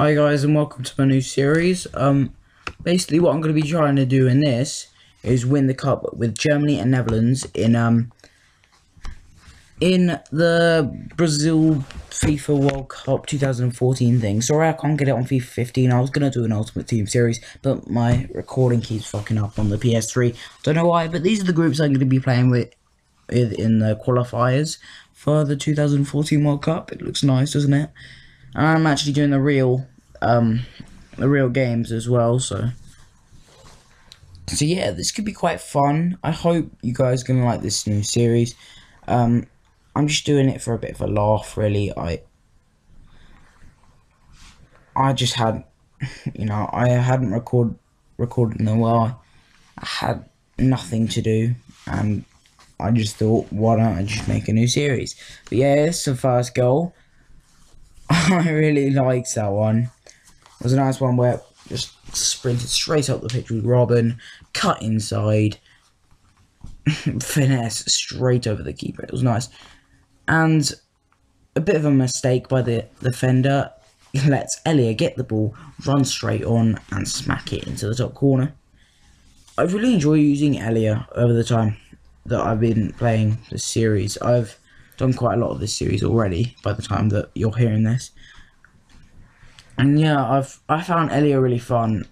Hi guys, and welcome to my new series. Basically what I'm going to be trying to do in this is win the cup with Germany and Netherlands in the Brazil FIFA World Cup 2014 thing. Sorry I can't get it on FIFA 15. I was going to do an Ultimate Team series, but my recording keeps fucking up on the PS3. Don't know why, but these are the groups I'm going to be playing with in the qualifiers for the 2014 World Cup. It looks nice, doesn't it? And I'm actually doing the real games as well, so yeah, this could be quite fun. I hope you guys are gonna like this new series. I'm just doing it for a bit of a laugh, really. I just had, you know, I hadn't recorded in a while. I had nothing to do, and I just thought, why don't I just make a new series? But yeah, it's the first goal. I really liked that one. It was a nice one where it just sprinted straight up the pitch with Robin, cut inside, finesse straight over the keeper. It was nice. And a bit of a mistake by the defender lets Elia get the ball, run straight on, and smack it into the top corner. I really enjoy using Elia over the time that I've been playing this series. I've done quite a lot of this series already by the time that you're hearing this, and yeah, I found Elia really fun.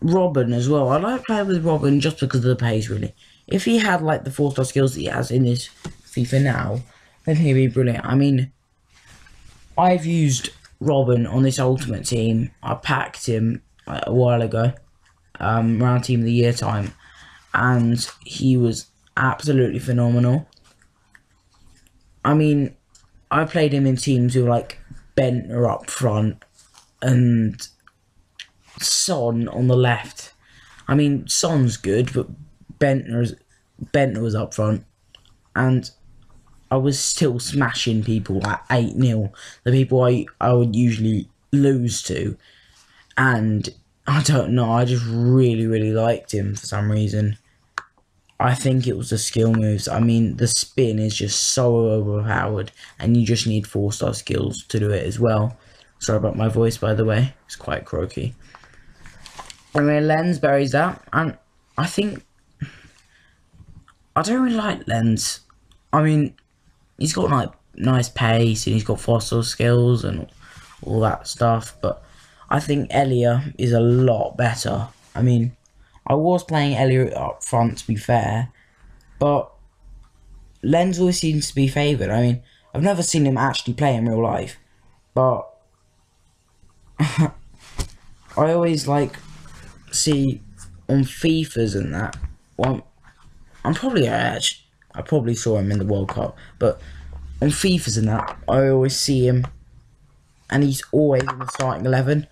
Robin as well. I like playing with Robin just because of the pace, really. If he had like the 4-star skills that he has in this FIFA now, then he'd be brilliant. I mean, I've used Robin on this Ultimate Team. I packed him a while ago, around Team of the Year time, and he was absolutely phenomenal. I mean, I played him in teams with, like, Bentner up front and Son on the left. I mean, Son's good, but Bentner was up front. And I was still smashing people at 8-0. The people I would usually lose to. And I don't know, I just really, really liked him for some reason. I think it was the skill moves. I mean, the spin is just so overpowered, and you just need 4-star skills to do it as well. Sorry about my voice, by the way. It's quite croaky. I mean, Lens buries that, and I think... I don't really like Lens. I mean, he's got, like, nice pace, and he's got 4-star skills, and all that stuff, but I think Elia is a lot better. I mean... I was playing Elliot up front, to be fair, but Lens always seems to be favoured. I mean, I've never seen him actually play in real life, but I always, like, see on FIFAs and that. Well, I probably saw him in the World Cup, but on FIFAs and that, I always see him, and he's always in the starting 11.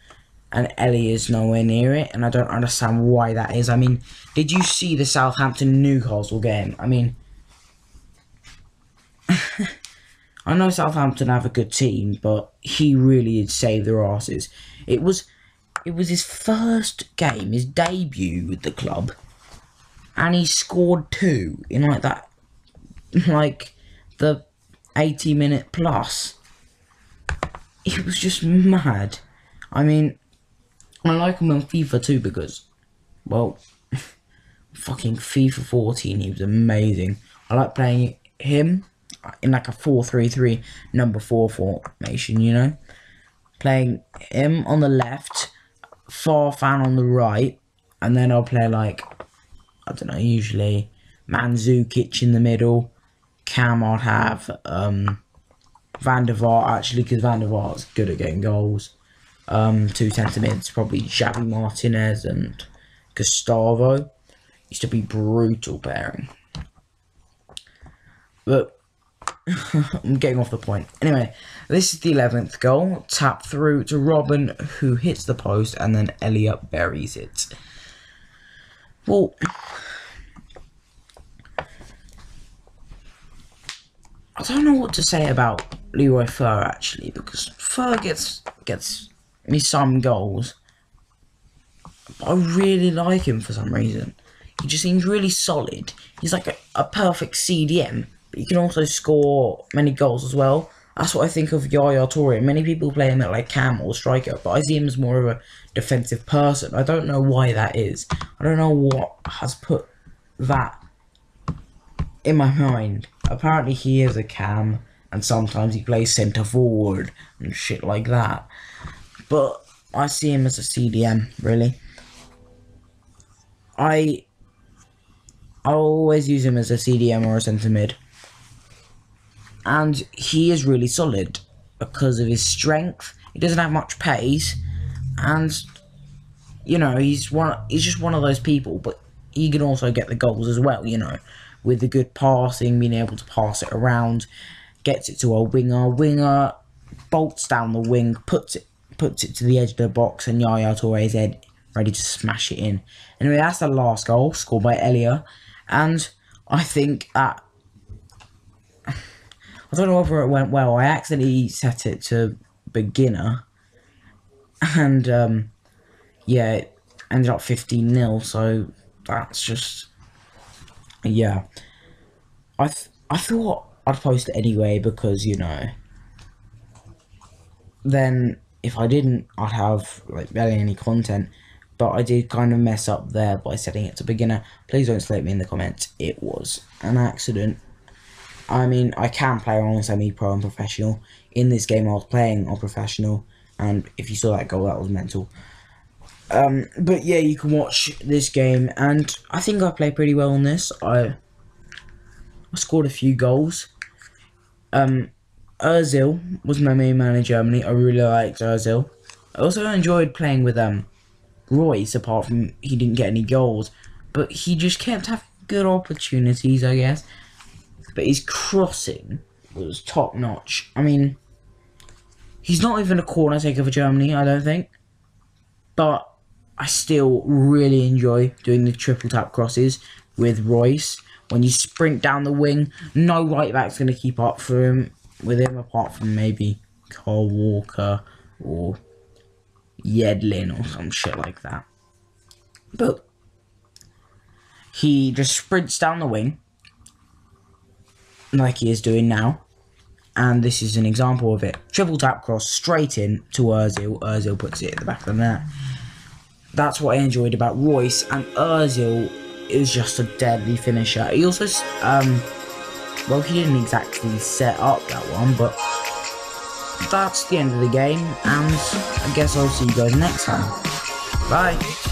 And Ellie is nowhere near it, and I don't understand why that is. I mean, did you see the Southampton-Newcastle game? I mean, I know Southampton have a good team, but he really did save their asses. It was his first game, his debut with the club, and he scored 2 in like the 80-minute plus. It was just mad. I mean, I like him on FIFA too because, well, fucking FIFA 14, he was amazing. I like playing him in like a 4-3-3, number 4 formation, you know? Playing him on the left, Farfan on the right, and then I'll play like, I don't know, usually Manzukic in the middle. Cam I'd have, Van der Vaart actually, because Van der Vaart's good at getting goals. 2 centre mids, probably Javi Martinez and Gustavo. Used to be brutal pairing. But I'm getting off the point. Anyway, this is the 11th goal. Tap through to Robin, who hits the post, and then Elliot buries it. Well, I don't know what to say about Leroy Fur actually, because Fur gets me some goals, but I really like him for some reason. He just seems really solid. He's like a perfect CDM, but he can also score many goals as well. That's what I think of Yaya Toure. Many people play him at like cam or striker, but I see him as more of a defensive person. I don't know why that is. I don't know what has put that in my mind. Apparently he is a cam, and sometimes he plays centre forward and shit like that. But I see him as a CDM, really. I always use him as a CDM or a centre mid. And he is really solid because of his strength. He doesn't have much pace, and you know, he's just one of those people, but he can also get the goals as well, you know, with the good passing, being able to pass it around, gets it to a winger, bolts down the wing, puts it to the edge of the box, and Yaya Touré's head ready to smash it in. Anyway, that's the last goal scored by Elia, and I think that I don't know whether it went well. I accidentally set it to beginner, and yeah, it ended up 15-0. So that's just, yeah. I thought I'd post it anyway because, you know, then if I didn't, I'd have like barely any content. But I did kind of mess up there by setting it to beginner. Please don't slate me in the comments. It was an accident. I mean, I can play on semi-pro and professional. In this game, I was playing on professional, and if you saw that goal, that was mental. But yeah, you can watch this game, and I think I played pretty well on this. I scored a few goals. Ozil was my main man in Germany. I really liked Ozil. I also enjoyed playing with Royce, apart from he didn't get any goals, but he just kept having good opportunities, I guess. But his crossing was top notch. I mean, he's not even a corner taker for Germany, I don't think. But I still really enjoy doing the triple tap crosses with Royce. When you sprint down the wing, no right back's going to keep up for him, with him, apart from maybe Carl Walker or Yedlin or some shit like that. But he just sprints down the wing, like he is doing now, and this is an example of it. Triple tap cross straight in to Ozil. Ozil puts it at the back of the net. That's what I enjoyed about Royce, and Ozil is just a deadly finisher. He also, well, he didn't exactly set up that one, but that's the end of the game, and I guess I'll see you guys next time. Bye.